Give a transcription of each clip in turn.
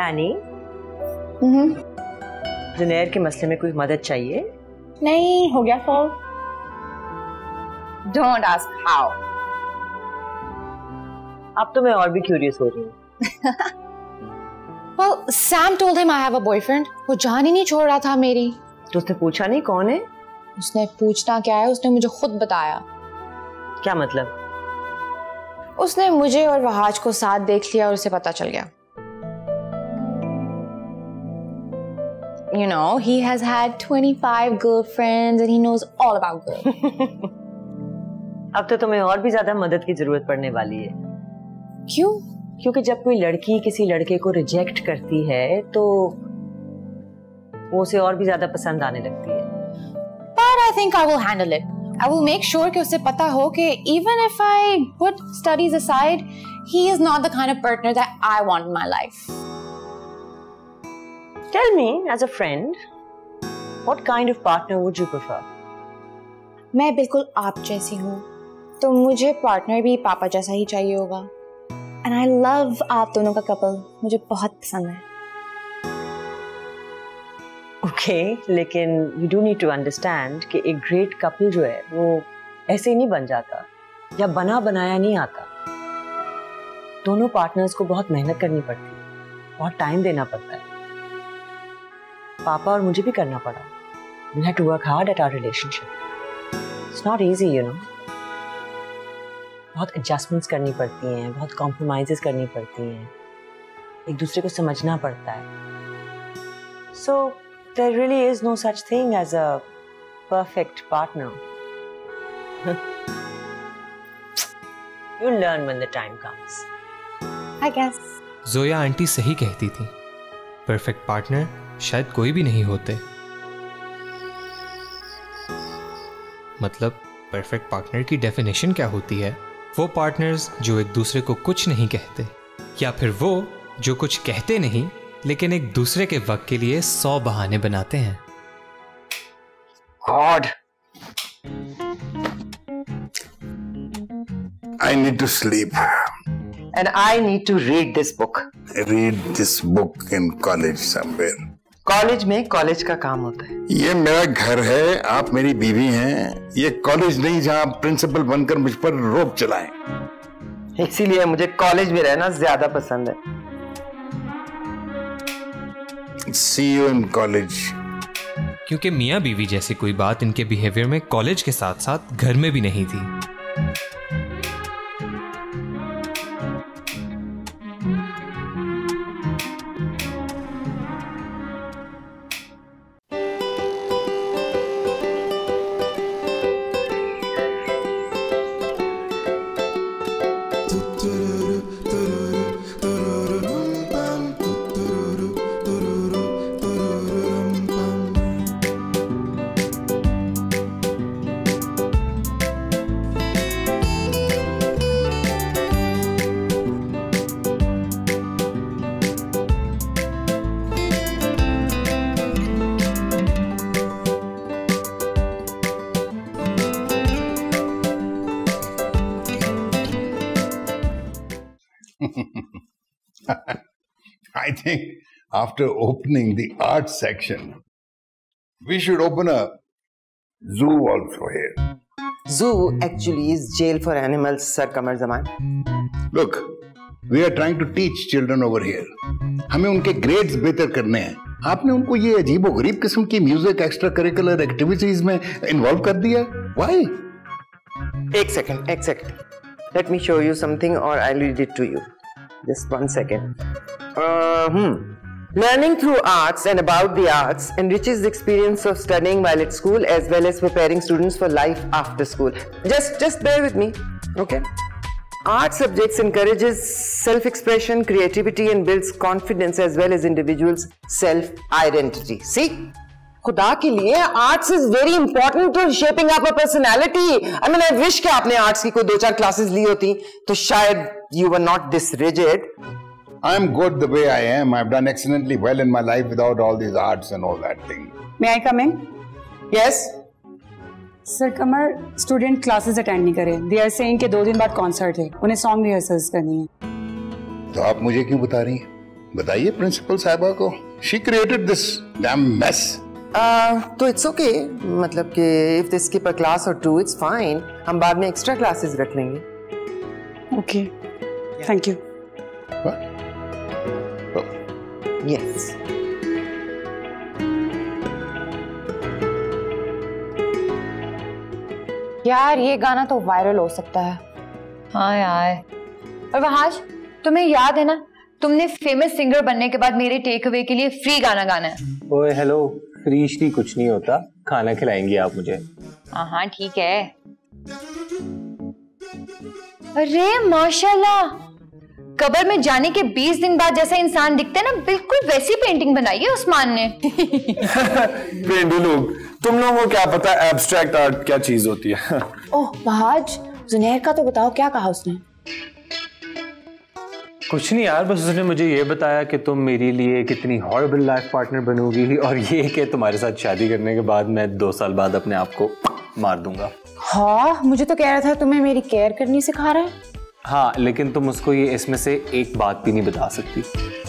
Any, जुनैर के मसले में कोई मदद चाहिए? नहीं, हो गया फॉल। Don't ask how. अब तो मैं और भी क्यूरियस हो रही हूँ। Well, Sam told him I have a boyfriend. वो जान ही नहीं छोड़ रहा था मेरी। तो उसने पूछा नहीं कौन है? उसने पूछना क्या है? उसने मुझे खुद बताया। क्या मतलब? उसने मुझे और वहाज को साथ देख लिया और उसे पता चल गया। You know, he has had 25 girlfriends and he knows all about girls. अब तो तुम्हें और भी ज्यादा मदद की जरूरत पड़ने वाली है। क्यों? क्योंकि जब कोई लड़की किसी लड़के को रिजेक्ट करती है तो वो उसे और भी ज्यादा पसंद आने लगती है। But I think I will handle it. I will make sure कि उसे पता हो कि even if I put studies aside, he is not the kind of partner that I want in my life. Tell me, as a friend, what kind of partner would you prefer? मैं बिल्कुल आप जैसी हूँ, तो मुझे partner भी पापा जैसा ही चाहिए होगा। एंड आई लव आप दोनों का कपल, मुझे बहुत पसंद है। ओके, लेकिन you do need to understand कि एक ग्रेट कपल जो है वो ऐसे ही नहीं बन जाता या बना बनाया नहीं आता। दोनों पार्टनर्स को बहुत मेहनत करनी पड़ती है, बहुत टाइम देना पड़ता है। पापा और मुझे भी करना पड़ा। We had to work hard at our relationship. It's not easy, you know. बहुत एडजस्टमेंट्स करनी पड़ती हैं, बहुत कॉम्प्रोमाइज़ेस करनी पड़ती हैं, एक दूसरे को समझना पड़ता है। So there really is no such thing as a perfect partner. You learn when the time comes, I guess. Zoya aunty सही कहती थी, परफेक्ट पार्टनर शायद कोई भी नहीं होते। मतलब परफेक्ट पार्टनर की डेफिनेशन क्या होती है? वो पार्टनर्स जो एक दूसरे को कुछ नहीं कहते, या फिर वो जो कुछ कहते नहीं लेकिन एक दूसरे के वक्त के लिए 100 बहाने बनाते हैं। God, I need to sleep. And I need to read this book. I read this book in college somewhere. College में कॉलेज का काम होता है। ये मेरा घर है, आप मेरी बीवी हैं। ये कॉलेज नहीं जहाँ प्रिंसिपल बनकर मुझ पर रोप चलाएं। इसीलिए मुझे कॉलेज में रहना ज्यादा पसंद है। See you in college. क्योंकि मियाँ बीवी जैसी कोई बात इनके बिहेवियर में कॉलेज के साथ साथ घर में भी नहीं थी। I think after opening the art section, we should open a zoo also here. Zoo actually is jail for animals, Sir Qamar Zaman. Look, we are trying to teach children over here. हमें उनके grades बेहतर करने हैं। आपने उनको ये अजीबोगरीब किस्म की music extra curricular activities में involve कर दिया? Why? One second. Let me show you something, or I'll read it to you. Just one second. Learning through arts and about the arts enriches the experience of studying while at school as well as preparing students for life after school. Just bear with me, okay? Art subjects encourages self-expression, creativity and builds confidence as well as individuals' self-identity. See? खुदा के लिए arts is very important to shaping up a personality. I mean I wish कि आपने arts की कोई 2-4 classes ली होती तो शायद you were not this rigid. I am good the way I am. I have done excellently well in my life without all this arts and all that thing. May I come in? Yes. Sir Qamar student classes attend नहीं करे। They are saying कि 2 दिन बाद concert है, उन्हें song rehearsals करनी है। तो आप मुझे क्यों बता रही हैं? बताइए प्रिंसिपल साहिबा को, she created this damn mess. तो इट्स ओके, मतलब कि if they skip a class और टू इट्स फाइन, हम बाद में एक्स्ट्रा क्लासेस रख लेंगे। Okay, thank you. यस, यार ये गाना तो वायरल हो सकता है। हाँ यार, और वहाज तुम्हें याद है ना, तुमने फेमस सिंगर बनने के बाद मेरे टेक अवे के लिए फ्री गाना गाना है। ओए हेलो, फ्री श्री कुछ नहीं होता, खाना खिलाएंगी आप मुझे? हाँ ठीक है। अरे माशाल्लाह, कब्र में जाने के 20 दिन बाद जैसा इंसान दिखते ना, बिल्कुल वैसी पेंटिंग बनाई है उस्मान ने। पेंडू लोग, तुम लोगों को क्या पता एब्स्ट्रैक्ट आर्ट क्या चीज होती है। ओह भाज, जुनैर का तो बताओ क्या कहा उसने? कुछ नहीं यार, बस उसने मुझे ये बताया कि तुम मेरे लिए कितनी हॉरिबल लाइफ पार्टनर बनोगी, और ये कि तुम्हारे साथ शादी करने के बाद मैं 2 साल बाद अपने आप को मार दूंगा। हाँ, मुझे तो कह रहा था तुम्हें मेरी केयर करनी सिखा रहा है। हाँ, लेकिन तुम उसको ये इसमें से एक बात भी नहीं बता सकती।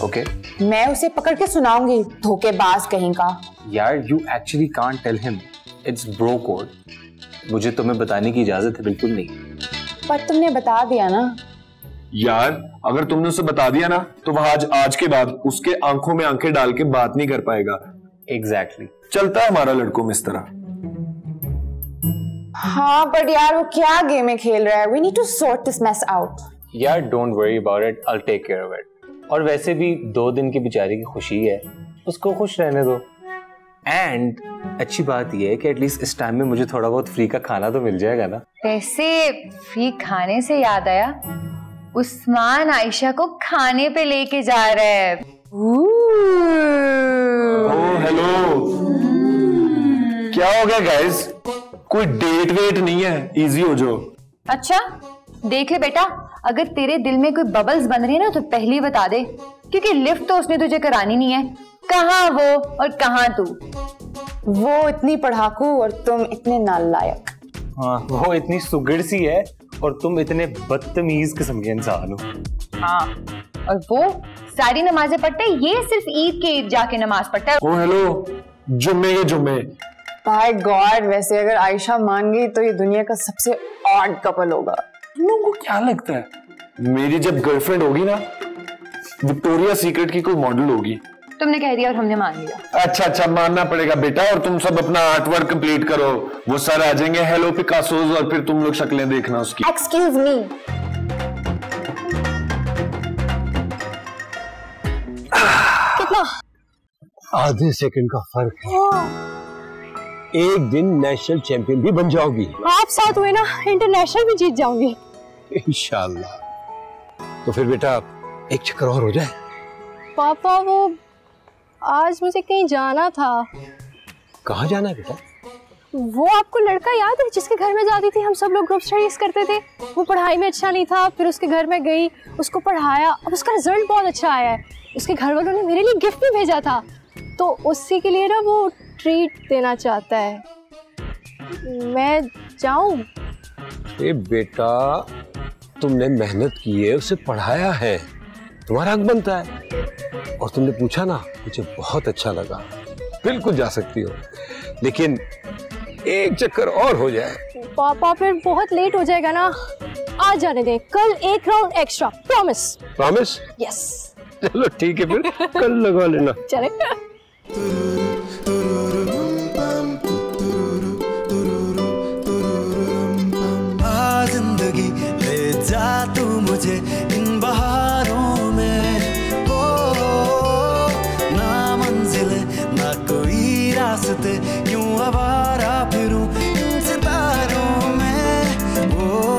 ओके, मैं उसे पकड़ के सुनाऊंगी, धोखेबाज कहीं का। यार you actually can't tell him, it's bro code. मुझे तुम्हें बताने की इजाजत है बिल्कुल नहीं। पर तुमने बता दिया ना। यार अगर तुमने उसे बता दिया ना, तो वह आज के बाद उसके आंखों में आंखें डाल के बात नहीं कर पाएगा। एग्जैक्टली, चलता है हमारा लड़कों में इस तरह। हाँ बट यार वो क्या गेम खेल रहा है, we need to sort this mess out। यार don't worry about it, I'll take care of it। और वैसे भी 2 दिन की बेचारी की खुशी है, उसको खुश रहने दो। And अच्छी बात ये है कि एटलीस्ट इस टाइम में मुझे थोड़ा बहुत फ्री का खाना तो मिल जाएगा ना। वैसे फ्री खाने से याद आया, उस्मान आयशा को खाने पे लेके जा रहा है। ओह हेलो, क्या हो गया गाइस? कोई डेट वेट नहीं है, इजी हो जो। अच्छा देख ले बेटा, अगर तेरे दिल में कोई बबल्स बन रही है ना, तो पहले ही बता दे, क्योंकि लिफ्ट तो उसने तुझे करानी नहीं है। कहाँ वो और कहाँ तू। वो इतनी पढ़ाकू और तुम इतने नालायक। हाँ, वो इतनी सुगड़ सी है और तुम इतने बदतमीज किस्म के इंसान हो। हाँ, और वो सारी नमाजें पढ़ता है, ये सिर्फ ईद के ईद जाके नमाज पढ़ता है। ओ हेलो, जुम्मे के जुम्मे। बाय गॉड, वैसे अगर आयशा मान गई तो ये दुनिया का सबसे ऑड कपल होगा। तुम लोगों को क्या लगता है, मेरी जब गर्लफ्रेंड होगी ना, विक्टोरिया सीक्रेट की कोई मॉडल होगी। तुमने कह दिया और हमने मान लिया। अच्छा अच्छा, मानना पड़ेगा बेटा, और तुम सब अपना आर्ट वर्क कंप्लीट करो, वो सारे आ जाएंगे हेलो पिकासोज, और फिर तुम लोग शक्लें देखना उसकी। एक्सक्यूज मी, कितना? आधे सेकंड का फर्क है। एक दिन नेशनल चैंपियन भी बन जाओगी आप, साथ हुए ना इंटरनेशनल भी जीत जाऊंगी इंशाल्लाह। तो फिर बेटा एक चक्कर और हो जाए। पापा वो आज मुझे कहीं जाना था। कहाँ जाना है बेटा? वो आपको लड़का याद है जिसके घर में जाती थी, हम सब लोग ग्रुप स्टडीज करते थे, वो पढ़ाई में अच्छा नहीं था, फिर उसके घर में गई, उसको पढ़ाया, अब उसका रिजल्ट बहुत अच्छा आया है। उसके घर वालों ने मेरे लिए गिफ्ट भी भेजा था, तो उसी के लिए ना वो ट्रीट देना चाहता है। मैं जाऊं? ए बेटा, तुमने मेहनत की है, उसे पढ़ाया है, तुम्हारा हक बनता है। और तुमने पूछा ना, मुझे बहुत अच्छा लगा, बिल्कुल जा सकती हो, लेकिन एक चक्कर और हो जाए। पापा फिर बहुत लेट हो जाएगा ना, आ जाने दें, कल एक round extra, promise. Promise? Yes. चलो ठीक है, फिर कल लगा लेना। चले। आ जिंदगी ले जा तू मुझे इन बहारों में, ओ ना मंजिले ना कोई रास्ते, क्यों आवारा फिरूं इन सितारों में। ओ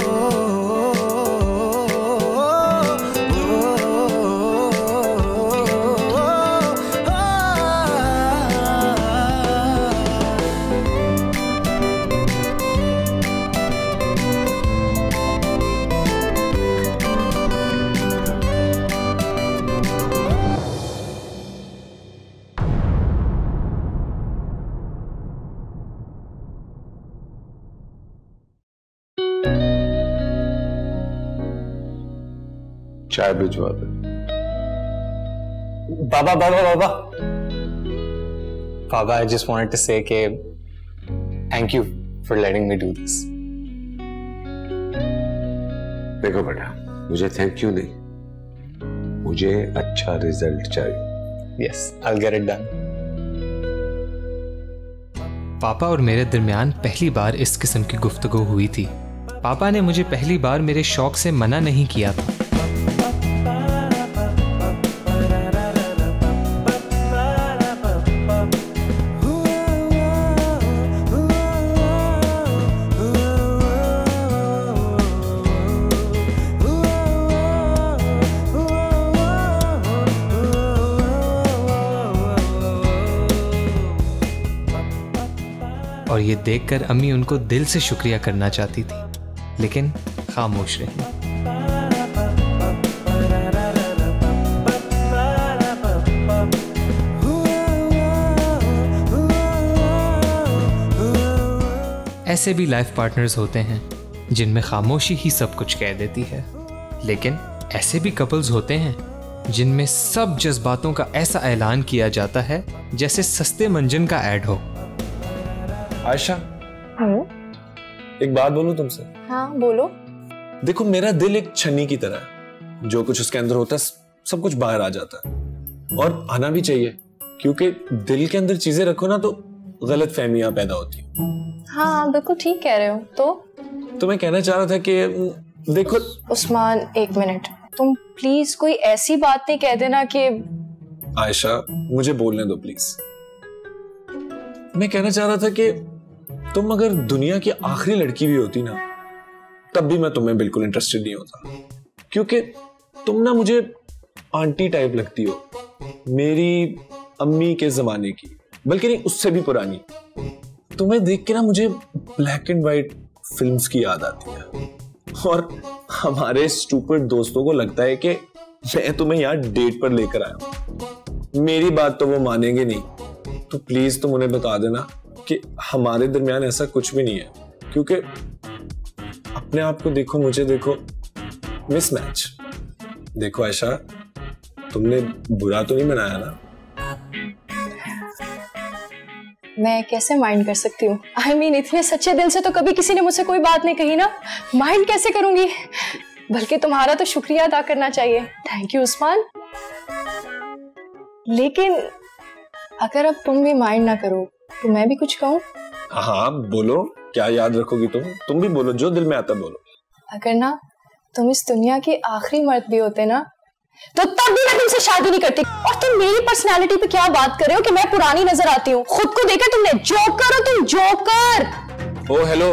चाय भिजवा दे। बाबा बाबा बाबा बाबा, I just wanted to say कि thank you for letting me do this. देखो बेटा, मुझे thank you नहीं, मुझे अच्छा रिजल्ट चाहिए. Yes, I'll get it done. पापा और मेरे दरमियान पहली बार इस किस्म की गुफ्तगू हुई थी. पापा ने मुझे पहली बार मेरे शौक से मना नहीं किया था. और ये देखकर अम्मी उनको दिल से शुक्रिया करना चाहती थी, लेकिन खामोश रही. ऐसे भी लाइफ पार्टनर्स होते हैं जिनमें खामोशी ही सब कुछ कह देती है, लेकिन ऐसे भी कपल्स होते हैं जिनमें सब जज्बातों का ऐसा ऐलान किया जाता है जैसे सस्ते मंजन का ऐड हो. आयशा, एक बात बोलूं तुमसे? हाँ, बोलो. देखो, मेरा दिल एक छन्नी की तरह है, जो कुछ उसके अंदर होता है सब कुछ बाहर आ जाता है, और आना भी चाहिए, क्योंकि दिल के अंदर चीजें रखो ना तो गलत फहमियां पैदा होती हैं. हाँ, बिल्कुल ठीक कह रहे हो. तो मैं कहना चाह रहा था कि देखो उस्मान, एक मिनट, तुम प्लीज कोई ऐसी बात नहीं कह देना कि... आयशा, मुझे बोलने दो प्लीज. मैं कहना चाह रहा था कि तुम अगर दुनिया की आखिरी लड़की भी होती ना, तब भी मैं तुम्हें बिल्कुल इंटरेस्टेड नहीं होता, क्योंकि तुम ना मुझे आंटी टाइप लगती हो, मेरी अम्मी के जमाने की, बल्कि नहीं, उससे भी पुरानी. तुम्हें देख के ना मुझे ब्लैक एंड वाइट फिल्म्स की याद आती है, और हमारे स्टूपिड दोस्तों को लगता है कि मैं तुम्हें यहाँ डेट पर लेकर आया हूँ. मेरी बात तो वो मानेंगे नहीं, तो प्लीज तुम उन्हें बता देना कि हमारे दरमियान ऐसा कुछ भी नहीं है, क्योंकि अपने आप को देखो, मुझे देखो, मिसमैच. देखो आयशा, तुमने बुरा तो नहीं मनाया ना? मैं कैसे माइंड कर सकती हूँ? I mean, इतने सच्चे दिल से तो कभी किसी ने मुझसे कोई बात नहीं कही ना, माइंड कैसे करूंगी? बल्कि तुम्हारा तो शुक्रिया अदा करना चाहिए. Thank you Usman. लेकिन अगर अब तुम भी माइंड ना करो तो मैं भी कुछ कहूँ? हाँ, बोलो. क्या याद रखोगी तुम भी बोलो, जो दिल में आता बोलो. अगर ना तुम इस दुनिया के आखिरी मर्द भी होते ना, तो तब भी मैं तुमसे शादी नहीं करती. और तुम मेरी पर्सनालिटी पे क्या बात कर रहे हो कि मैं पुरानी नजर आती हूँ? खुद को देखा तुमने? जोकर हो तुम, जोकर. ओ हेलो,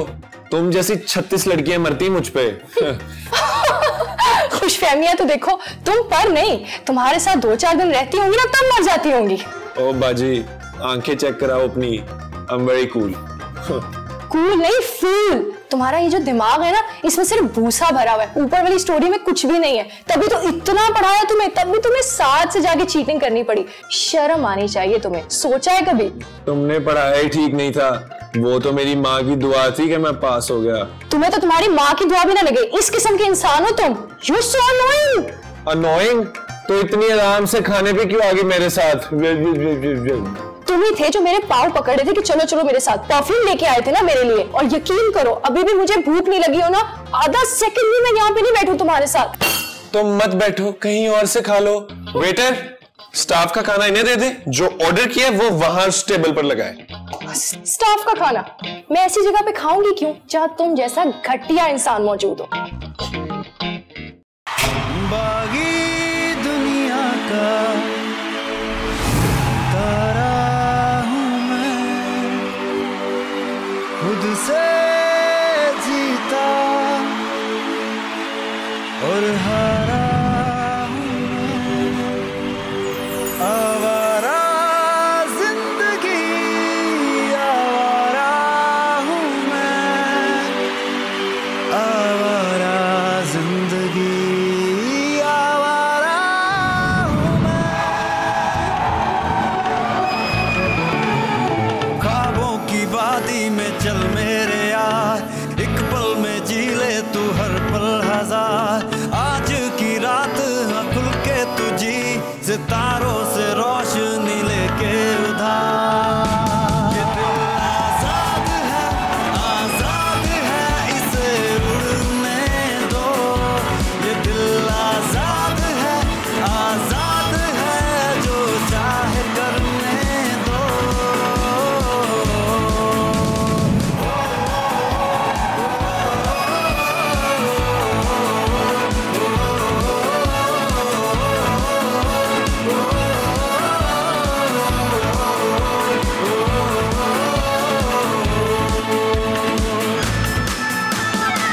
तुम जैसी 36 लड़कियां मरती मुझ पे. खुशफहमियां तो देखो तुम पर नहीं, तुम्हारे साथ 2-4 दिन रहती होंगी ना, तब मर जाती होंगी. ओ बाजी, आंखें चेक कराओ अपनी. I am very cool. Cool नहीं, फूल. तुम्हारा ये जो दिमाग है ना, इसमें सिर्फ भूसा भरा हुआ है, ऊपर वाली स्टोरी में कुछ भी नहीं है. तभी तो इतना पढ़ाया तुम्हें, तब भी तुम्हें 7 से जाके चीटिंग करनी पड़ी. शर्म आनी चाहिए तुम्हें. सोचा है कभी? तुमने पढ़ाया ही ठीक नहीं था. वो तो मेरी माँ की दुआ थी कि मैं पास हो गया. तुम्हें तो तुम्हारी माँ की दुआ भी ना लगे, इस किस्म के इंसान हो तुम. You so annoying. अनोइंग? तो इतनी आराम से खाने पे क्यों आ गई मेरे साथ? तुम ही थे जो मेरे पाँव पकड़ रहे थे कि चलो चलो मेरे साथ. परफ्यूम लेके आए थे ना मेरे लिए, और यकीन करो अभी भी मुझे भूख नहीं लगी हो ना, आधा सेकंड भी मैं यहाँ पे नहीं बैठूं तुम्हारे साथ. तुम मत बैठो, कहीं और से खा लो. वेटर, स्टाफ का खाना इन्हें दे दे, जो ऑर्डर किया है वो वहाँ टेबल पर लगाए. स्टाफ का खाना मैं ऐसी जगह पे खाऊंगी क्यों, जहाँ तुम जैसा घटिया इंसान मौजूद हो. दुनिया का खुद से जीता और हारा, आवारा जिंदगी, आवारा हूँ मैं, आवारा जिंदगी, आवारा हूँ मैं. सितारों से रोशनी लेके उधार। ये दिल आजाद है इसे उड़ने दो। ये दिल आजाद है जो चाहे करने दो।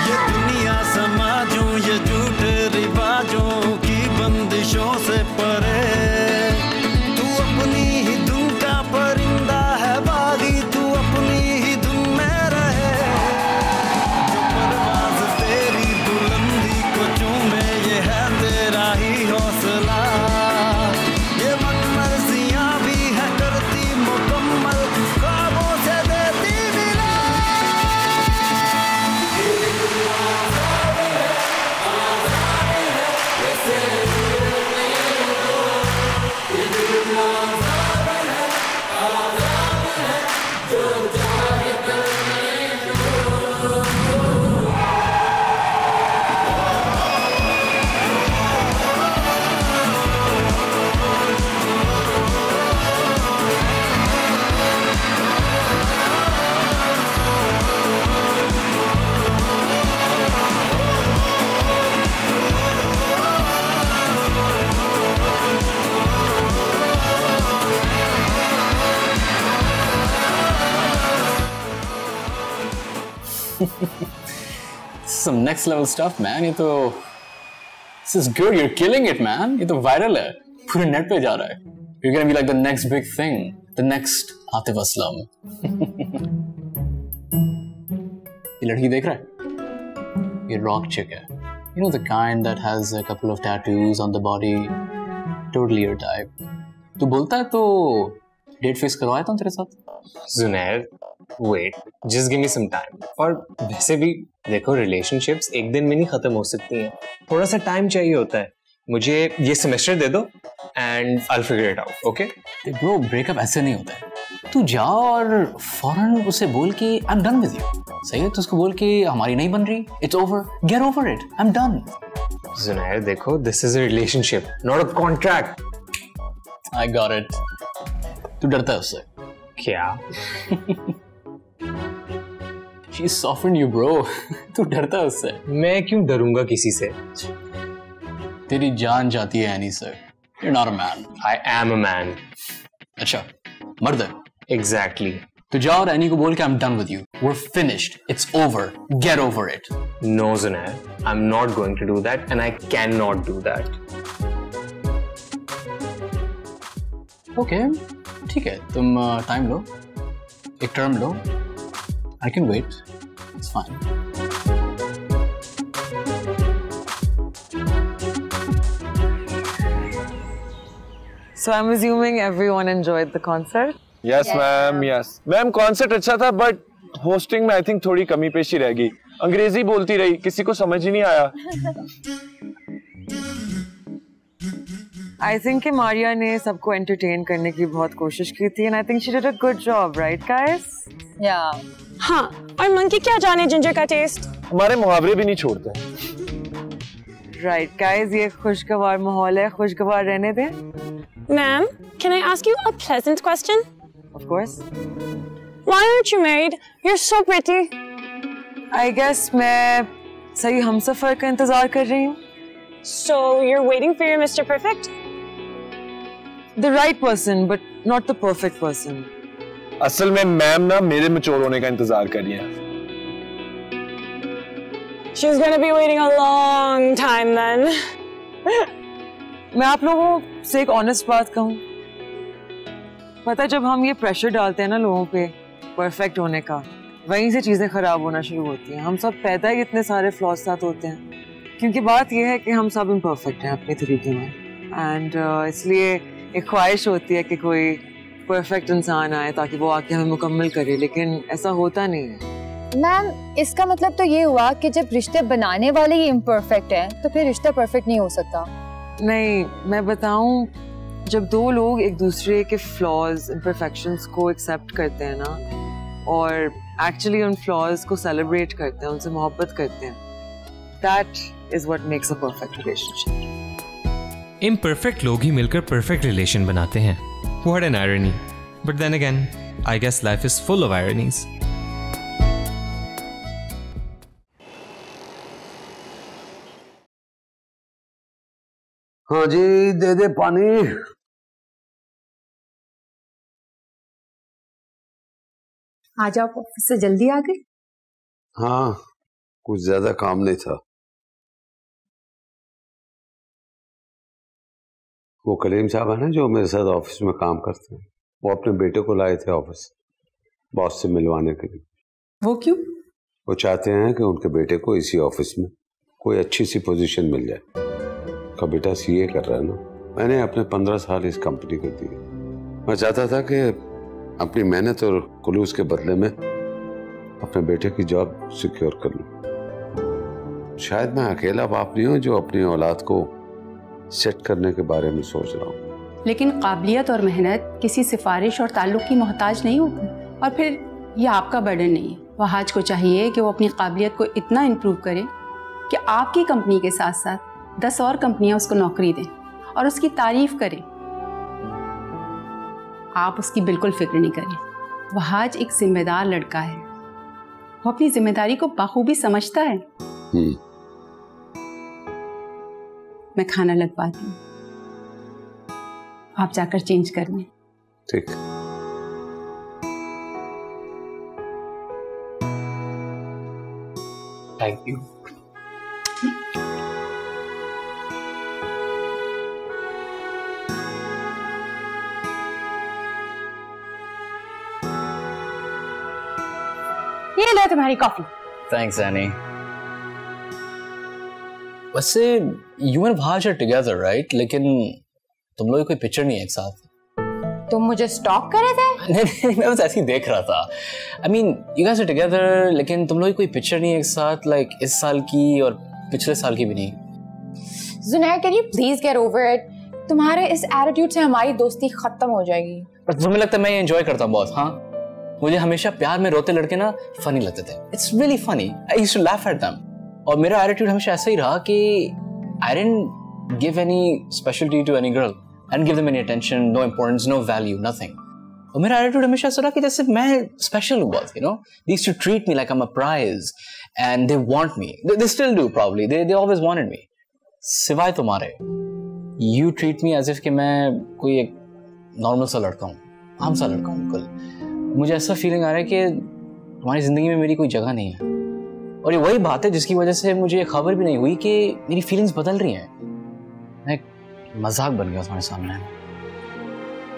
ये दुनिया समाजों ये झूठे रिवाजों की बंदिशों से परे तू अपनी ही धुन का परिंदा है बागी। तू अपनी ही धुन में रहे जो परवाज़ तेरी बुलंदी को चूमे ये है तेरा ही हौसला। ये मनमर्जियां भी है करती मुकम्मल ख्वाबों से देती मिला। Some next level stuff, man. ये तो this is good. You're killing it, man. ये तो viral है. पूरे net पे जा रहा है. You're gonna be like the next big thing, the next Atif Aslam. ये लड़की देख रहा है? ये rock chick है. You know the kind that has a couple of tattoos on the body. Totally your type. तू बोलता है तो date face करवाया था तेरे साथ? Zunaid. Wait, just give me some time. और वैसे भी देखो relationships एक दिन में नहीं खत्म हो सकती हैं. थोड़ा सा time चाहिए होता है. मुझे ये semester दे दो and I'll figure it out, okay? Bro, breakup ऐसे नहीं होता है. तू जा और फौरन उसे बोल कि I'm done with you. सही है? तो उसको बोल कि हमारी नहीं बन रही. It's over. Get over it. I'm done. Zunaid, देखो this is a relationship, not a contract. I got it. तू डरता है उससे? क्या? She softened you, bro. तू डरता है उससे? मैं क्यों डरूंगा किसी से? तेरी जान जाती है Annie sir. You're not a man. I am a man. अच्छा, मर्द है. Exactly. तो जा और Annie को बोल के I'm done with you. We're finished. It's over. Get over it. No, Zunaid. I'm not going to do that, and I cannot do that. Okay. ठीक है. तुम time लो. एक term low. I can wait. It's fine. So I'm assuming everyone enjoyed the concert. Yes, ma'am. Yes, ma'am. Concert अच्छा था, but hosting में I think थोड़ी कमी पेशी रह गई. अंग्रेजी बोलती रही, किसी को समझ ही नहीं आया. I think कि मारिया ने सबको entertain करने की बहुत कोशिश की थी, and I think she did a good job, right, guys? Yeah. हाँ, और मंकी क्या जाने जिंजर का टेस्ट? हमारे मुहावरे भी नहीं छोड़ते। Right, guys, ये खुशगवार माहौल है, खुशगवार रहने दें। Ma'am, can I ask you a pleasant question? Of course. Why aren't you married? You're so pretty. I guess मैं सही हमसफर का इंतजार कर रही हूँ। So you're waiting for your Mr. Perfect? The right person, but not the perfect person. असल में ma'am ना मेरे मैच्योर होने का इंतजार कर रही हैं। She's gonna be waiting a long time then. मैं आप लोगों से एक ऑनेस्ट बात कहूँ। पता है जब हम ये प्रेशर डालते हैं ना लोगों पे परफेक्ट होने का, वहीं से चीजें खराब होना शुरू होती हैं। हम सब पैदा ही इतने सारे फ्लॉज साथ होते हैं, क्योंकि बात ये है कि हम सब इम्परफेक्ट हैं अपने तरीके में, एंड इसलिए एक ख्वाहिश होती है कि कोई परफेक्ट इंसान आए ताकि वो आके हमें मुकम्मल करे, लेकिन ऐसा होता नहीं है। मैम, इसका मतलब तो ये हुआ कि जब रिश्ते बनाने वाले ही इम्परफेक्ट हैं, तो फिर रिश्ता परफेक्ट नहीं हो सकता। नहीं, मैं बताऊं जब दो लोग एक दूसरे के फ्लॉज इम्परफेक्शंस को एक्सेप्ट करते हैं ना और एक्चुअली उन फ्लॉज को सेलिब्रेट करते हैं, उनसे मोहब्बत करते हैं, that is what makes a perfect relationship. Imperfect लोग ही मिलकर परफेक्ट रिलेशन बनाते हैं। What an irony, but then again I guess life is full of ironies. हाँ जी, दे दे पानी। आज आप ऑफिस से जल्दी आ गए? हाँ, कुछ ज्यादा काम नहीं था। वो कलीम साहब है ना जो मेरे साथ ऑफिस में काम करते हैं, वो अपने बेटे को लाए थे ऑफिस बॉस से मिलवाने के लिए। वो क्यों? वो चाहते हैं कि उनके बेटे को इसी ऑफिस में कोई अच्छी सी पोजीशन मिल जाए। का बेटा सीए कर रहा है ना। मैंने अपने 15 साल इस कंपनी को दिए। मैं चाहता था कि अपनी मेहनत और खुलूस के बदले में अपने बेटे की जॉब सिक्योर कर लूं। शायद मैं अकेला बाप नहीं हूं जो अपनी औलाद को सेट करने के बारे में सोच रहा हूं। लेकिन काबिलियत और मेहनत किसी सिफारिश और ताल्लुक की मोहताज नहीं होती। और फिर यह आपका बर्डन नहीं है। वहाज को चाहिए कि वो अपनी काबिलियत को इतना इम्प्रूव करे कि आपकी कंपनी के साथ साथ 10 और कंपनियां उसको नौकरी दें और उसकी तारीफ करें। आप उसकी बिल्कुल फिक्र नहीं करें। वहाज एक जिम्मेदार लड़का है, वो अपनी जिम्मेदारी को बखूबी समझता है। मैं खाना लगवाती हूँ, आप जाकर चेंज कर लें। ठीक। Thank you. तुम्हारी कॉफी। Thanks Annie. वैसे you and Wahaj are together right, लेकिन तुम लोगों की कोई पिक्चर नहीं है एक साथ। तुम मुझे स्टॉक कर रहे थे? नहीं, मैं बस ऐसे ही देख रहा था। I mean you guys are together लेकिन तुम लोगों की कोई पिक्चर नहीं है एक साथ, लाइक इस साल की और पिछले साल की भी नहीं। Junaid, can you please get over it? तुम्हारे इस एटीट्यूड से हमारी दोस्ती खत्म हो जाएगी। पर तुम्हें लगता है मैं एंजॉय करता हूं बहुत? हां, मुझे हमेशा प्यार में रोते लड़के ना फनी लगते थे। It's really funny, I used to laugh at them. और मेरा एटीट्यूड हमेशा ऐसा ही रहा कि I didn't give any speciality to any girl and give them any attention, no importance, no value, nothing. और मेरा एटीट्यूड हमेशा ऐसा रहा कि जैसे मैं स्पेशल हुआ, you know, they used to treat me like I am a prize and they want me, they still do probably, they always wanted me. सिवाय तुम्हारे, you treat me as if कि मैं कोई एक नॉर्मल सा लड़का हूँ, आम सा लड़का हूँ। बिल्कुल मुझे ऐसा फीलिंग आ रहा है कि तुम्हारी ज़िंदगी में मेरी कोई जगह नहीं है। और ये वही बात है जिसकी वजह से मुझे ये खबर भी नहीं हुई कि मेरी फीलिंग्स बदल रही हैं। मैं मजाक बन गया तुम्हारे सामने।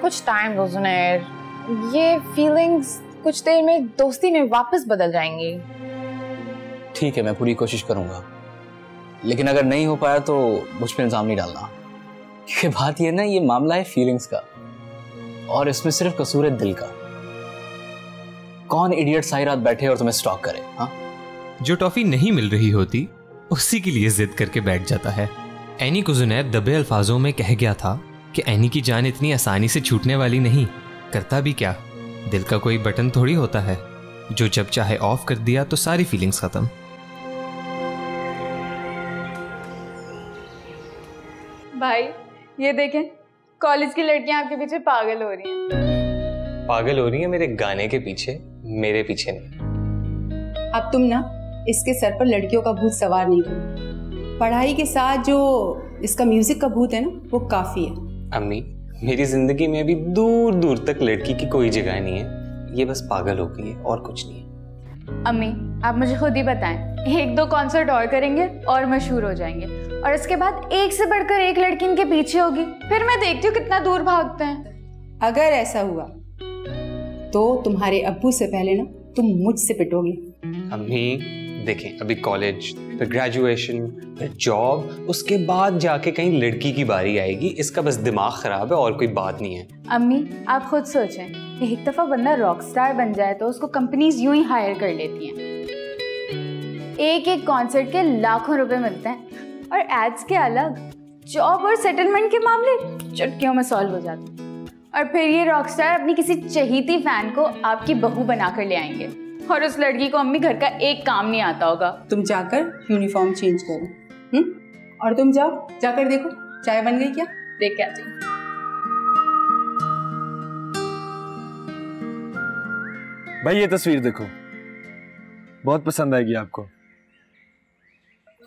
कुछ टाइम दो जुनैद, ये फीलिंग्स कुछ देर में दोस्ती में वापस बदल जाएंगी। ठीक है, मैं पूरी कोशिश करूँगा, लेकिन अगर नहीं हो पाया तो मुझ पर इल्ज़ाम नहीं डालना, क्योंकि बात यह ना, ये मामला है फीलिंग्स का और इसमें सिर्फ कसूर है दिल का। कौन इडियट सारी रात बैठे और तुम्हें स्टॉक करे? हाँ, जो टॉफी नहीं मिल रही होती उसी के लिए जिद करके बैठ जाता है। एनी को जुनैद दबे अल्फाजों में कह गया था कि एनी की जान इतनी आसानी से छूटने वाली नहीं। करता भी क्या, दिल का कोई बटन थोड़ी होता है जो जब चाहे ऑफ कर दिया तो सारी फीलिंग्स खत्म। भाई ये देखें, कॉलेज की लड़कियां आपके पीछे पागल हो रही हैं। पागल हो रही हैं मेरे गाने के पीछे, मेरे पीछे नहीं। अब तुम ना इसके सर पर लड़कियों का भूत सवार नहीं करो। पढ़ाई के साथ जो इसका म्यूजिक का भूत है ना, वो काफी है। अम्मी, मेरी जिंदगी में अभी दूर दूर तक लड़की की कोई जगह नहीं है। ये बस पागल हो गई है और कुछ नहीं है। अम्मी आप मुझे खुद ही बताएं, 1-2 कॉन्सर्ट और करेंगे और मशहूर हो जाएंगे, और इसके बाद एक से बढ़कर एक लड़की इनके पीछे होगी, फिर मैं देखती हूँ कितना दूर भागते हैं। अगर ऐसा हुआ तो तुम्हारे अब्बू से पहले ना तुम मुझसे पिटोगे। अम्मी देखें, अभी कॉलेज, फिर ग्रेजुएशन, फिर जॉब, उसके बाद जाके कहीं लड़की की बारी आएगी। इसका बस दिमाग खराब है और कोई बात नहीं है। अम्मी आप खुद सोचें, एक दफा बंदा रॉकस्टार बन जाए तो उसको कंपनीज यूं ही हायर कर लेती हैं। 1-1 कॉन्सर्ट के लाखों रुपए मिलते हैं, और एड्स के अलग, जॉब और सेटलमेंट के मामले चुटकियों में सॉल्व हो जाती। और फिर ये रॉकस्टार अपनी किसी चहेती फैन को आपकी बहू बनाकर ले आएंगे और उस लड़की को अम्मी घर का एक काम नहीं आता होगा। तुम जाकर यूनिफॉर्म चेंज करो, हम्म, और तुम जाओ, जाकर देखो चाय बन गई क्या। देख क्या चाहिए। भाई ये तस्वीर देखो, बहुत पसंद आएगी आपको।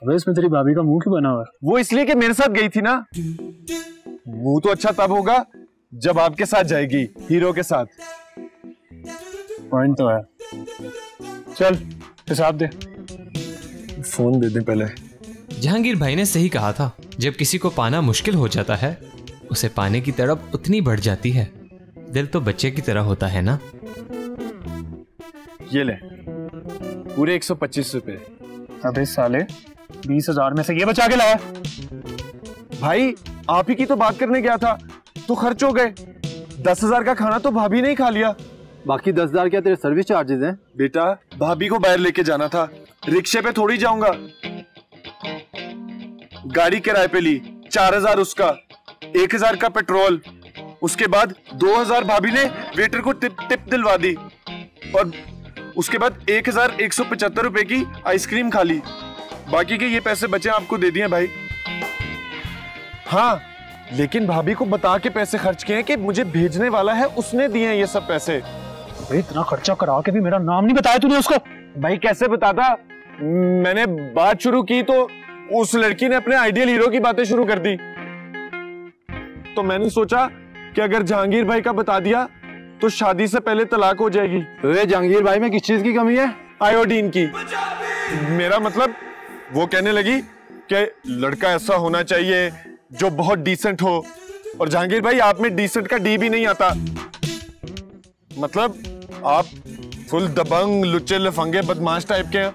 अबे इसमें तेरी भाभी का मुंह क्यों बना हुआ है? वो इसलिए कि मेरे साथ गई थी ना। मुंह तो अच्छा तब होगा जब आपके साथ जाएगी, हीरो के साथ। पॉइंट तो है। चल हिसाब दे, फोन दे दे पहले। जहांगीर भाई ने सही कहा था, जब किसी को पाना मुश्किल हो जाता है उसे पाने की तड़प उतनी बढ़ जाती है। दिल तो बच्चे की तरह होता है ना। ये ले पूरे 125 रुपए। अबे साले 20,000 में से ये बचा के लाया। भाई आप ही की तो बात करने गया था तो खर्च हो गए। 10,000 का खाना तो भाभी ने ही खा लिया। बाकी 10,000 क्या तेरे सर्विस चार्जेस हैं? बेटा भाभी को बाहर लेके जाना था, रिक्शे पे थोड़ी जाऊंगा। गाड़ी किराए पे ली, 4,000 उसका, 1,000 का पेट्रोल, उसके बाद 2,000 भाभी ने वेटर को टिप दिलवा दी और उसके बाद 1,175 रुपए की आइसक्रीम खा ली। बाकी के ये पैसे बचे आपको दे दिए भाई। हाँ लेकिन भाभी को बता के पैसे खर्च किए कि मुझे भेजने वाला है, उसने दिए हैं ये सब पैसे। भाई इतना खर्चा करा के भी मेरा नाम नहीं बताया तूने उसको। भाई कैसे बताता, मैंने बात शुरू की तो उस लड़की ने अपने आइडियल हीरो की बातें शुरू कर दी, तो मैंने सोचा कि अगर जहांगीर भाई का बता दिया तो शादी से पहले तलाक हो जाएगी। अरे जहांगीर भाई में किस चीज की कमी है? आयोडीन की। मेरा मतलब वो कहने लगी कि लड़का ऐसा होना चाहिए जो बहुत डिसेंट हो, और जहांगीर भाई आप में डिसेंट का डी भी नहीं आता। मतलब आप फुल दबंग, लुच्चे लफंगे, बदमाश टाइप के हैं।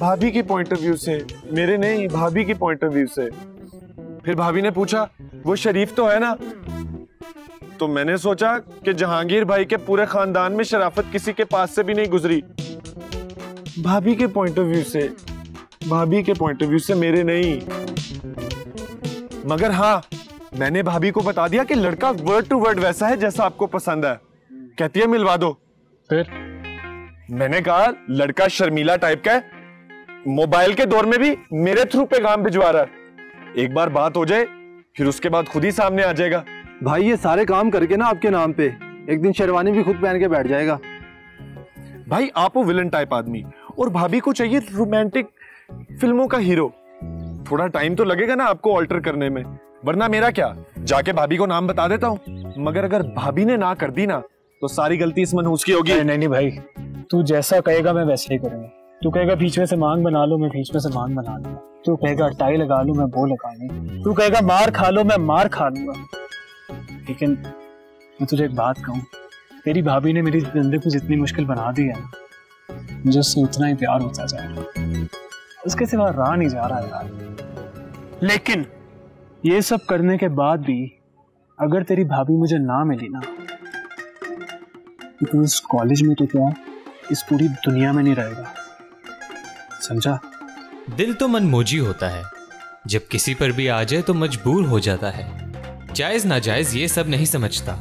भाभी के पॉइंट ऑफ व्यू से, मेरे नहीं, भाभी के पॉइंट ऑफ व्यू से। फिर भाभी ने पूछा वो शरीफ तो है ना, तो मैंने सोचा कि जहांगीर भाई के पूरे खानदान में शराफत किसी के पास से भी नहीं गुजरी। भाभी के पॉइंट ऑफ व्यू से, भाभी के पॉइंट ऑफ व्यू से, मेरे नहीं। मगर हाँ मैंने भाभी को बता दिया कि लड़का वर्ड टू वर्ड वैसा है जैसा आपको पसंद है। कहती है मिलवा दो। फिर मैंने कहा लड़का शर्मीला टाइप का है, मोबाइल के दौर में भी मेरे थ्रू पैगाम भिजवा रहा है। एक बार बात हो जाए फिर उसके बाद खुद ही सामने आ जाएगा। भाई ये सारे काम करके ना आपके नाम पे एक दिन शेरवानी भी खुद पहन के बैठ जाएगा। भाई आप वो विलन टाइप आदमी, और भाभी को चाहिए रोमांटिक फिल्मों का हीरो। थोड़ा टाइम तो लगेगा ना आपको अल्टर करने में, वरना मेरा क्या, जाके भाभी को नाम बता देता हूँ। मगर अगर भाभी ने ना कर दी ना तो सारी गलती इस मनहूस की होगी। नहीं नहीं भाई, तू जैसा कहेगा मैं वैसे ही करूंगा। तू कहेगा बीच में से मांग बना लो, मैं बीच में से मांग बना लूंगा। तू कहेगा टाई लगा लो, मैं वो लगा लूंगा। तू कहेगा मार खा लो, मैं मार खा लूंगा। लेकिन मैं तुझे एक बात कहूँ, तेरी भाभी ने मेरी जिंदगी को जितनी मुश्किल बना दी है, मुझे उससे उतना ही प्यार होता जा रहा है। उसके सिवा रहा नहीं जा रहा यार। लेकिन ये सब करने के बाद भी अगर तेरी भाभी मुझे ना मिली ना, तो इस कॉलेज में तो क्या, इस पूरी दुनिया में नहीं रहेगा, समझा? दिल तो मनमोजी होता है, जब किसी पर भी आ जाए तो मजबूर हो जाता है। जायज नाजायज ये सब नहीं समझता,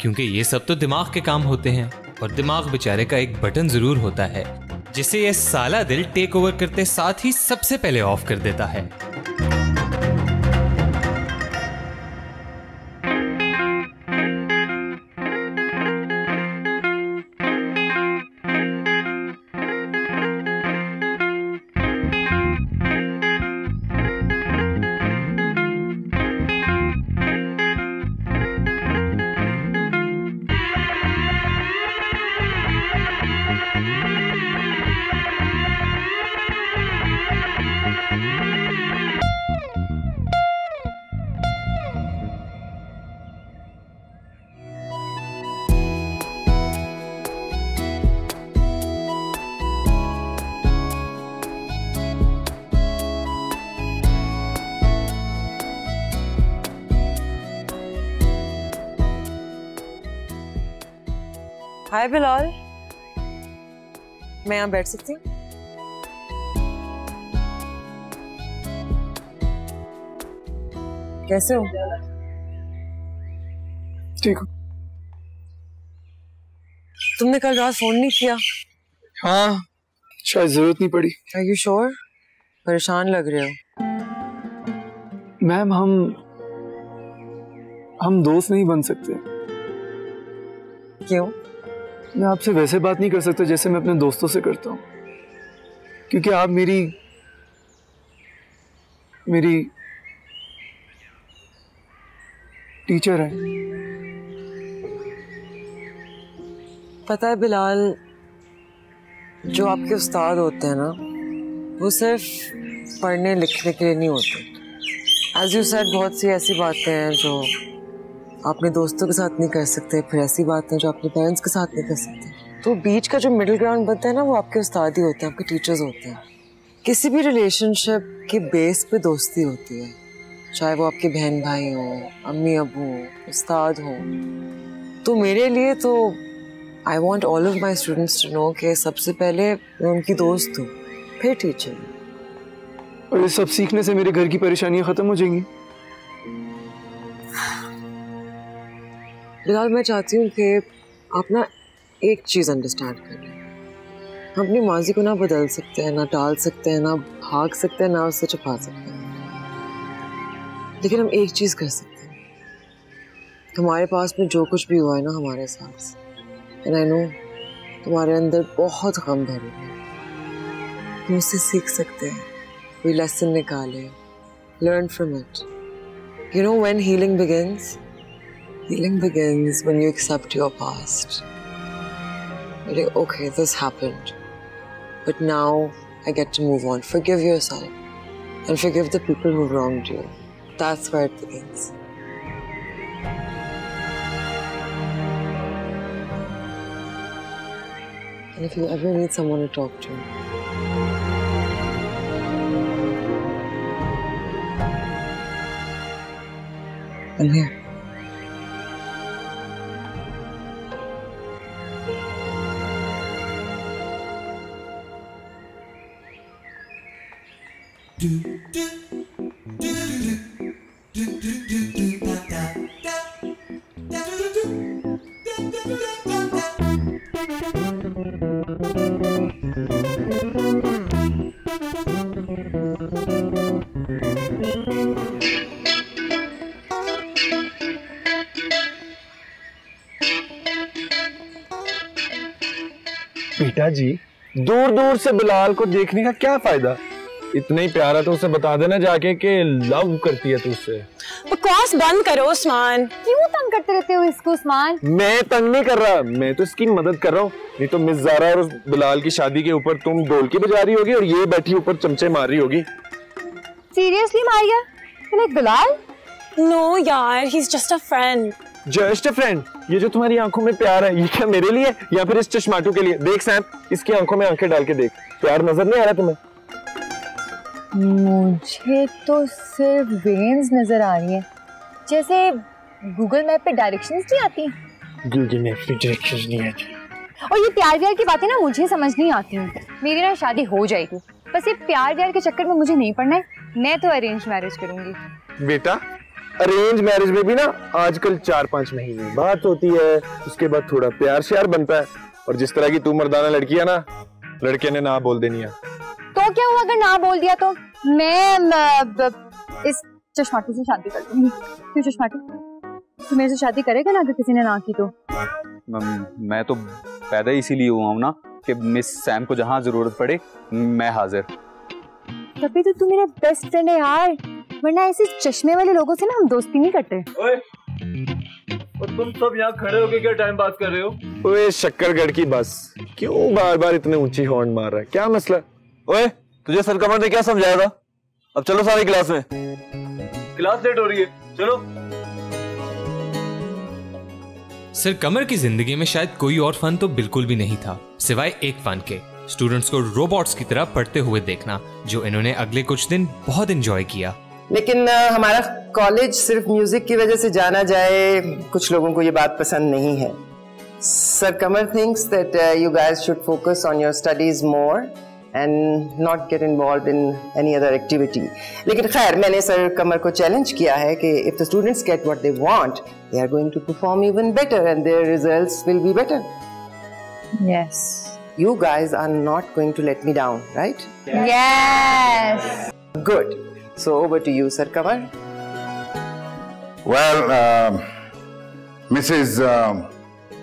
क्योंकि ये सब तो दिमाग के काम होते हैं, और दिमाग बेचारे का एक बटन जरूर होता है जिसे ये साला दिल टेक ओवर करते साथ ही सबसे पहले ऑफ कर देता है। हाय बिलाल, मैं यहाँ बैठ सकती हूँ? कैसे हो? ठीक हो। तुमने कल रात फोन नहीं किया? हाँ, शायद जरूरत नहीं पड़ी। Are you sure? परेशान लग रहे हो। मैम हम दोस्त नहीं बन सकते। क्यों? मैं आपसे वैसे बात नहीं कर सकता जैसे मैं अपने दोस्तों से करता हूँ, क्योंकि आप मेरी टीचर है। पता है बिलाल, जो आपके उस्ताद होते हैं ना, वो सिर्फ पढ़ने लिखने के लिए नहीं होते। एज यू सेड, बहुत सी ऐसी बातें हैं जो अपने दोस्तों के साथ नहीं कर सकते, फिर ऐसी बातें जो अपने पेरेंट्स के साथ नहीं कर सकते। तो बीच का जो मिडिल ग्राउंड बनता है ना, वो आपके उस्ताद ही होते हैं, आपके टीचर्स होते हैं। किसी भी रिलेशनशिप के बेस पे दोस्ती होती है, चाहे वो आपके बहन भाई हो, अम्मी अबू हो, उस्ताद हो। तो मेरे लिए तो I want all of my students to know कि सबसे पहले मैं उनकी दोस्त हूँ, फिर टीचर। और ये सब सीखने से मेरे घर की परेशानियाँ ख़त्म हो जाएंगी। बिलाल, मैं चाहती हूँ कि आप ना एक चीज़ अंडरस्टैंड करें, हम अपनी माजी को ना बदल सकते हैं, ना टाल सकते हैं, ना भाग सकते हैं, ना उससे छुपा सकते हैं। लेकिन हम एक चीज़ कर सकते हैं, हमारे पास में जो कुछ भी हुआ है ना हमारे साथ, एंड आई नो तुम्हारे अंदर बहुत गम भरे हैं, हम उससे सीख सकते हैं, कोई लेसन निकाले, learn from it. You know, when healing begins, healing begins when you accept your past. Okay, this happened, but now I get to move on. Forgive yourself and forgive the people who wronged you. That's where it begins. And if you ever need someone to talk to, I'm here. बेटा जी, दूर दूर से बिलाल को देखने का क्या फायदा? इतना ही प्यारा तो उसे बता देना जाके कि लव करती है तू उससे। बकवास बंद करो उस्मान। क्यों तंग करते रहते हो इसको उस्मान? मैं तंग नहीं कर रहा, मैं तो इसकी मदद कर रहा हूँ। नहीं तो मिस जारा और बिलाल की शादी के ऊपर तुम ढोलकी बजा रही होगी और ये बैठी ऊपर चमचे मार रही होगी। Seriously Maria? Like Bilal? No यार, he is just a friend. Just a friend? ये जो तुम्हारी आंखों में प्यार है, ये क्या मेरे लिए या फिर इस चश्माटू के लिए? देख सैम, इसकी आंखों में आंखें डाल के देख, प्यार नजर नहीं आ रहा तुम्हें? मुझे तो सिर्फ वेन्स नजर आ रही है, जैसे गूगल मैप पे डायरेक्शंस नहीं आती। गूगल मैप पे डायरेक्शंस नहीं आती। और ये प्यार व्यार की बातें ना मुझे समझ नहीं आती हैं। मेरी ना शादी हो जाएगी, बस ये प्यार व्यार के चक्कर में मुझे नहीं पड़ना है। मैं तो अरेंज मैरिज करूंगी। बेटा, अरेंज मैरिज में भी ना आजकल 4-5 महीने बात होती है, उसके बाद थोड़ा प्यार श्यार बनता है। और जिस तरह की तू मर्दाना लड़की है ना, लड़के ने ना बोल देनी है। तो क्या हुआ अगर ना बोल दिया तो? मैं इस चश्माटी से शादी कर दूंगी। क्यों चश्माटी? तू मेरे से शादी करेगा ना अगर किसी ने ना की तो? मैं तो पैदा इसीलिए हुआ हूँ ना कि मिस सैम को जहाँ जरूरत पड़े मैं हाजिर। तभी तो तू मेरा बेस्ट फ्रेंड है यार, वरना ऐसे चश्मे वाले लोगों से ना हम दोस्ती नहीं करते। और तुम सब यहाँ खड़े होके क्या टाइम पास कर रहे हो? ओए शक्करगढ़ की बस, क्यों बार बार इतने ऊंची हॉर्न मार रहा है, क्या मसला? ओए, तुझे सर कमर ने क्या समझाया था? अब चलो सारी क्लास में। क्लास लेट हो रही है, चलो। सर कमर की जिंदगी में शायद कोई और फन तो बिल्कुल भी नहीं था, सिवाय एक फन के, स्टूडेंट्स को रोबोट्स की तरह पढ़ते हुए देखना, जो इन्होंने अगले कुछ दिन बहुत एंजॉय किया। लेकिन हमारा कॉलेज सिर्फ म्यूजिक की वजह से जाना जाए, कुछ लोगों को ये बात पसंद नहीं है। Sir Qamar thinks that you guys should focus on your studies more and not get involved in any other activity. लेकिन खैर मैंने सर कमर को challenge किया है कि if the students get what they want, they are going to perform even better and their results will be better. Yes. You guys are not going to let me down, right? Yes. Good. So over to you, sir Kamar. Well, Mrs.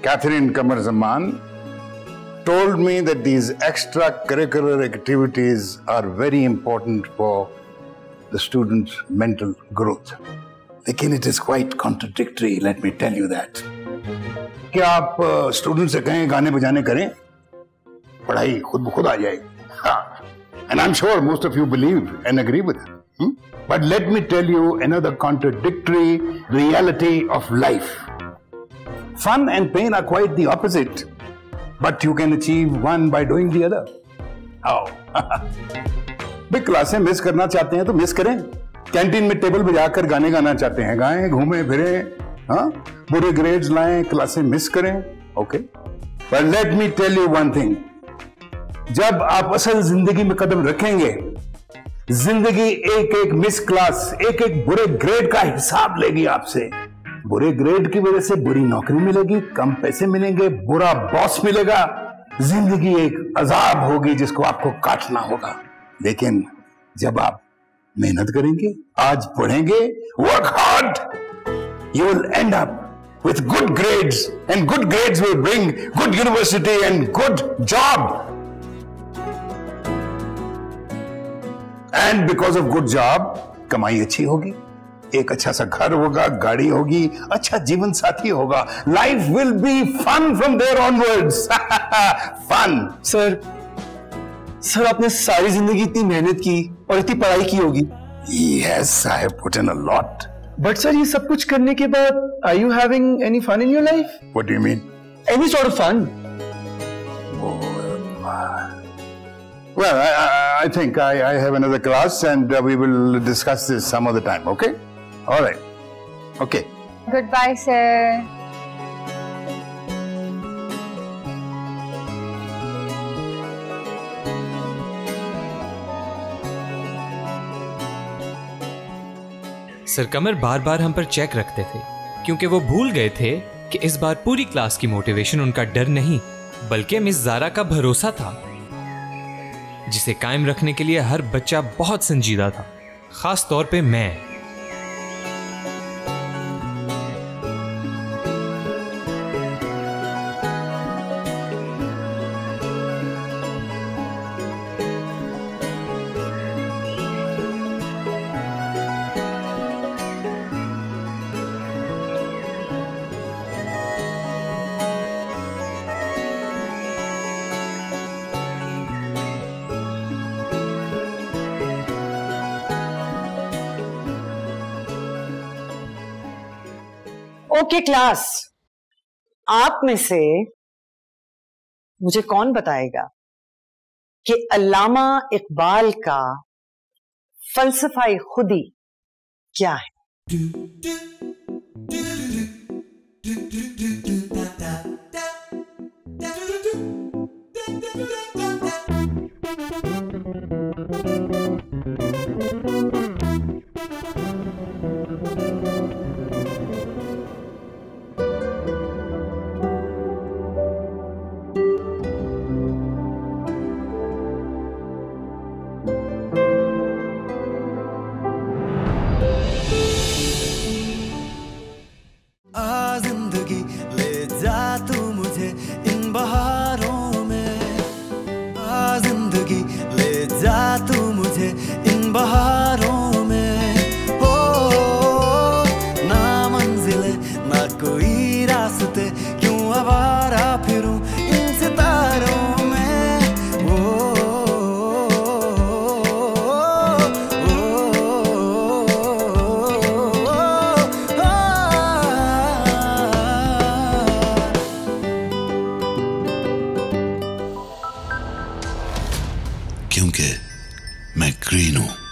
Catherine Kamar Zaman told me that these extracurricular activities are very important for the students' mental growth. लेकिन it is quite contradictory. Let me tell you that. क्या आप students से कहें गाने बजाने करें, पढ़ाई खुद बखुद आ जाएगी. And I'm sure most of you believe and agree with her. But let me tell you another contradictory reality of life. Fun and pain are quite the opposite. But you can achieve one by doing the other. How? Big classes miss करना चाहते हैं तो miss करें. Canteen में table बजाकर गाने गाना चाहते हैं, गाएं, घूमें, फिरें, हाँ? बुरे grades लाएं, क्लासें miss करें, okay? But let me tell you one thing. जब आप असल जिंदगी में कदम रखेंगे, जिंदगी एक-एक miss class, एक-एक बुरे grade का हिसाब लेगी आपसे. बुरे ग्रेड की वजह से बुरी नौकरी मिलेगी, कम पैसे मिलेंगे, बुरा बॉस मिलेगा, जिंदगी एक अजाब होगी जिसको आपको काटना होगा. लेकिन जब आप मेहनत करेंगे, आज पढ़ेंगे, work hard, you will end up with good grades and good grades will bring good university and good job. And because of good job, कमाई अच्छी होगी, एक अच्छा सा घर होगा, गाड़ी होगी, अच्छा जीवन साथी होगा. Life will be fun from there onwards. Fun. Sir, आपने सारी जिंदगी इतनी मेहनत की और इतनी पढ़ाई की होगी. Yes, I have put in a lot. But sir, ये सब कुछ करने के बाद, are you having any fun in your life? What do you mean? Any sort of fun? Well, I think I have another class and we will discuss this some other time, okay? All right. Okay. Goodbye, sir. Sir Qamar बार-बार हम पर check रखते थे क्योंकि वो भूल गए थे कि इस बार पूरी क्लास की मोटिवेशन उनका डर नहीं बल्कि मिस जारा का भरोसा था, जिसे कायम रखने के लिए हर बच्चा बहुत संजीदा था, खास तौर पे मैं. ओके क्लास, आप में से मुझे कौन बताएगा कि अल्लामा इकबाल का फलसफाई खुदी क्या है? क्योंकि मैं ग्रीन हूं.